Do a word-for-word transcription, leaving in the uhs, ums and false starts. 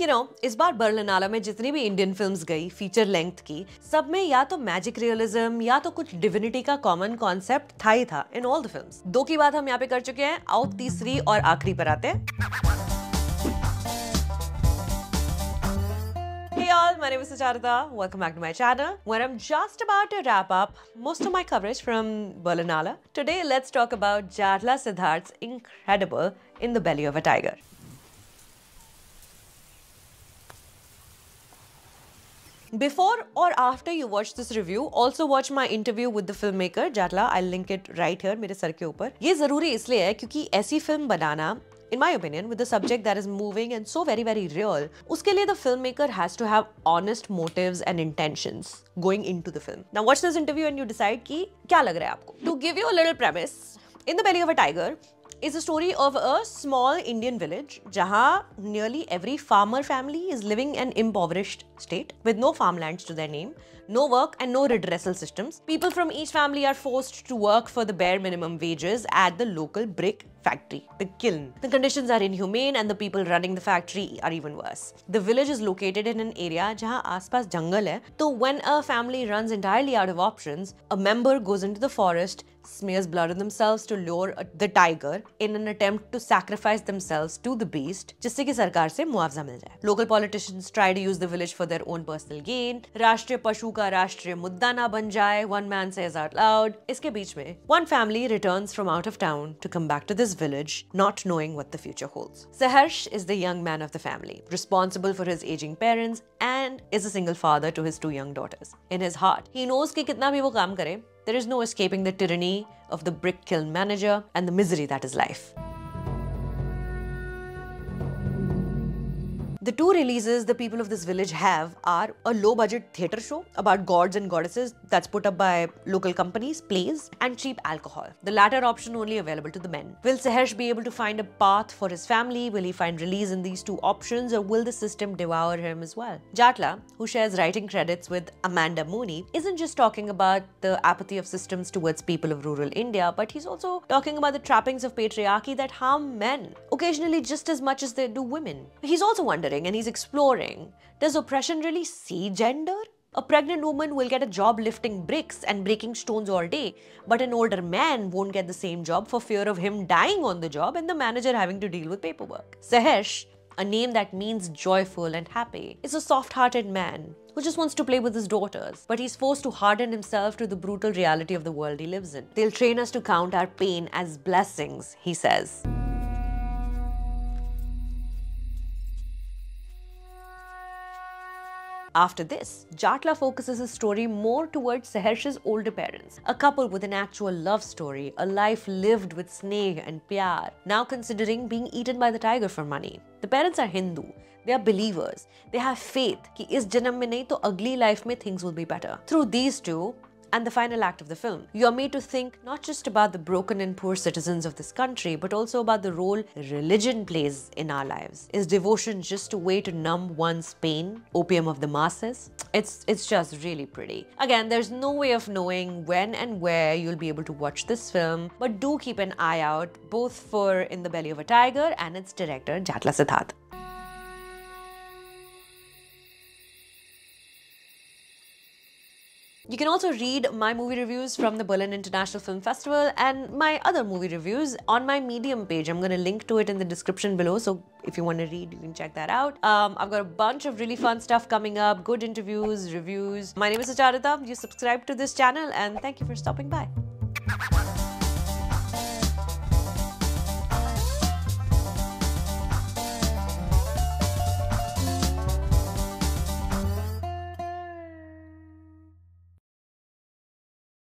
You know इस बार बर्लिनाला में जितनी भी इंडियन फिल्म्स गई फीचर लेंथ की, सब में या तो मैजिक रियलिज्म या तो कुछ डिविनिटी का कॉमन कॉन्सेप्ट था ही था इन ऑल द फिल्म्स। दो की बात हम यहाँ पे कर चुके हैं, आओ तीसरी और आखिरी पर आते हैं। My name is Sucharita. Welcome back to my channel, where I'm just about to wrap up most of my coverage from Berlinale. Today, let's talk about Jatla Sidhartha's incredible In the Belly of a Tiger. Before or after you watch this review, also watch my interview with the filmmaker Jatla. I'll link it right here मेरे sir के ऊपर। ये जरूरी इसलिए है क्योंकि ऐसी film बनाना in my opinion with a subject that is moving and so very very real, uske liye the filmmaker has to have honest motives and intentions going into the film. Now watch this interview and you decide ki kya lag raha hai aapko. To give you a little premise, In the Belly of a Tiger is a story of a small Indian village jahan nearly every farmer family is living an impoverished state with no farmlands to their name, no work and no redressal systems. People from each family are forced to work for the bare minimum wages at the local brick factory, the kiln. The conditions are inhumane and the people running the factory are even worse. The village is located in an area jahan aas-paas jungle hai, so when a family runs entirely out of options, a member goes into the forest, smears blood on themselves to lure a, the tiger in an attempt to sacrifice themselves to the beast jisse ki sarkar se muawza mil jaye. Local politicians try to use the village for their own personal gain. Rashtriya Pashu का राष्ट्रीय मुद्दा ना बन जाए, one man says out loud. इसके बीच में one family returns from out of town to come back to this village, not knowing what the future holds. Saharsh is the young man of the family, responsible for his aging parents and is a single father to his two young daughters. In his heart, he knows कि कितना भी वो काम करे, there is no escaping the tyranny of the brick kiln manager and the misery that is life. The two releases the people of this village have are a low-budget theatre show about gods and goddesses that's put up by local companies, plays, and cheap alcohol. The latter option only available to the men. Will Saharsh be able to find a path for his family? Will he find release in these two options, or will the system devour him as well? Jatla, who shares writing credits with Amanda Mooney, isn't just talking about the apathy of systems towards people of rural India, but he's also talking about the trappings of patriarchy that harm men, occasionally just as much as they do women. He's also wondering, and he's exploring, does oppression really see gender? A pregnant woman will get a job lifting bricks and breaking stones all day, but an older man won't get the same job for fear of him dying on the job and the manager having to deal with paperwork. Saharsh, a name that means joyful and happy, is a soft-hearted man who just wants to play with his daughters, but he's forced to harden himself to the brutal reality of the world he lives in. They'll train us to count our pain as blessings, he says. After this, Jatla focuses his story more towards Saharsh's older parents, a couple with an actual love story, a life lived with sneh and pyar, now considering being eaten by the tiger for money. The parents are Hindu, they are believers, they have faith ki is janam mein nahi to agli life mein things will be better. Through these two, and the final act of the film, you are made to think not just about the broken and poor citizens of this country, but also about the role religion plays in our lives. Is devotion just a way to numb one's pain, opium of the masses? It's, it's just really pretty. Again, there's no way of knowing when and where you'll be able to watch this film, but do keep an eye out both for In the Belly of a Tiger and its director Jatla Sidhartha. You can also read my movie reviews from the Berlin International Film Festival and my other movie reviews on my Medium page. I'm going to link to it in the description below, so if you want to read, you can check that out. Um, I've got a bunch of really fun stuff coming up, good interviews, reviews. My name is Sucharita. You subscribe to this channel and thank you for stopping by.